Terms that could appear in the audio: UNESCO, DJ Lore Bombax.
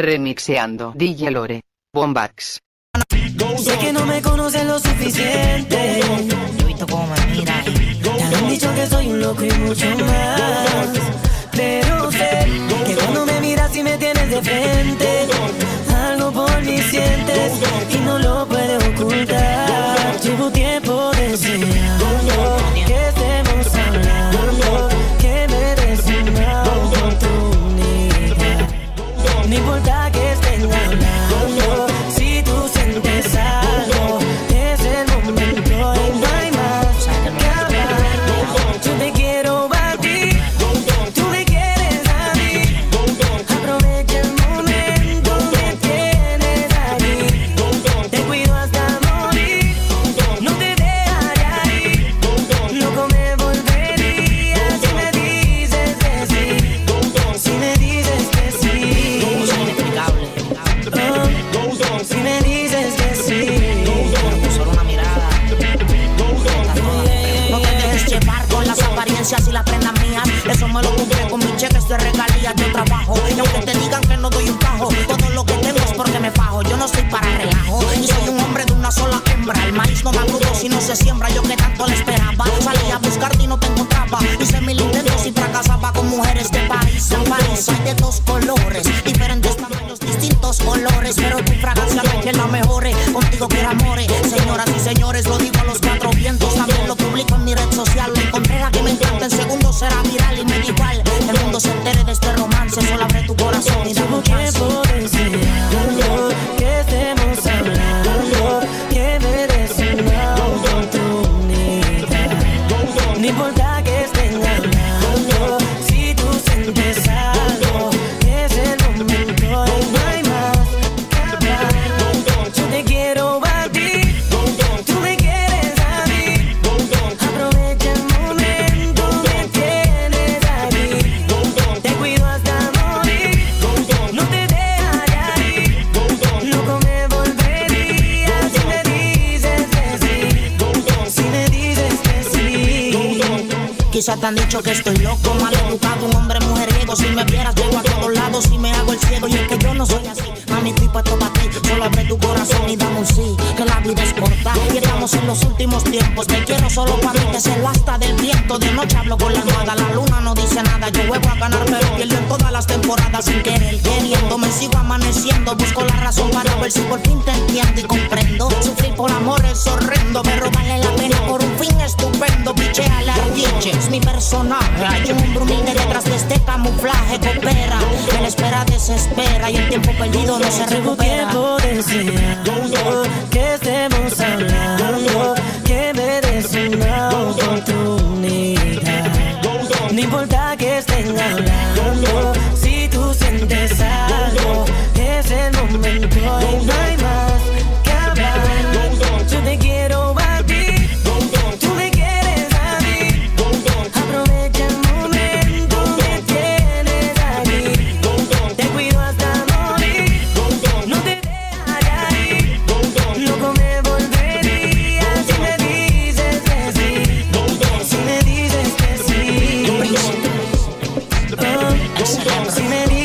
Remixeando DJ Lore Bombax. Sé que no me conocen lo suficiente. Yo visto como me miran. Te han dicho que soy un loco y mucho más. Pero sé que cuando me miras y me tienes de frente, algo por mí sientes y no lo puedes ocultar. Llevo tiempo deseando que estemos hablando, que mereces una oportunidad. No importa que estén hablando. Si las prendas mías, eso me lo compré con mis cheques de regalías de trabajo. Y aunque te digan que no doy un tajo, todo lo que tengo es porque me fajo. Yo no soy para relajo, ni soy un hombre de una sola hembra. El maíz no da fruto si no se siembra. Yo que tanto le esperaba, salí a buscarte y no te encontraba. Hice mil intentos y fracasaba con mujeres de París en París. Hay de dos colores, diferentes tamaños, distintos olores, pero tu fragancia no es que la mejore. Contigo quiero amores, señoras y señores, lo digo a los cuatro vientos. También lo publico en mi red social. Me encontré la que me encanta. En segundos será viral y me da igual el mundo se entere de este romance. Solo abre tu corazón y dame un chance. Llevo tiempo deseando que estemos hablando, que merece una oportunidad. No importa que estén hablando, si tú sientes algo, es el momento y no hay más. Yo te quiero a ti, tú me quieres a mí. Aprovecha el momento. Quizás te han dicho que estoy loco, mal educado, un hombre mujeriego. Si me vieras llego a todos lados, si me hago el ciego. Y es que yo no soy así, mami, estoy puesto para ti. Solo abre tu corazón y dame un sí, que la vida es corta y estamos en los últimos tiempos. Te quiero solo para mí, te celo hasta del viento. De noche hablo con la almohada, la luna no dice nada. Yo vuelvo a ganar pero pierdo en todas las temporadas. Sin querer, queriendo, me sigo amaneciendo. Busco la razón para ver si por fin te entiendo y comprendo. Sufrir por amor es horrendo, pero vale la pena por un fin estupendo. Piche a la ardiche mi personaje, hay un hombre humilde detrás de este camuflaje. Coopera, que la espera desespera y el tiempo perdido no se recupera. Llevo tiempo deseando que estemos hablando, que merece una oportunidad. No importa que estén hablando, si tú sientes algo, es el momento y no hay más que hablar. Yo te quiero a ti. Si me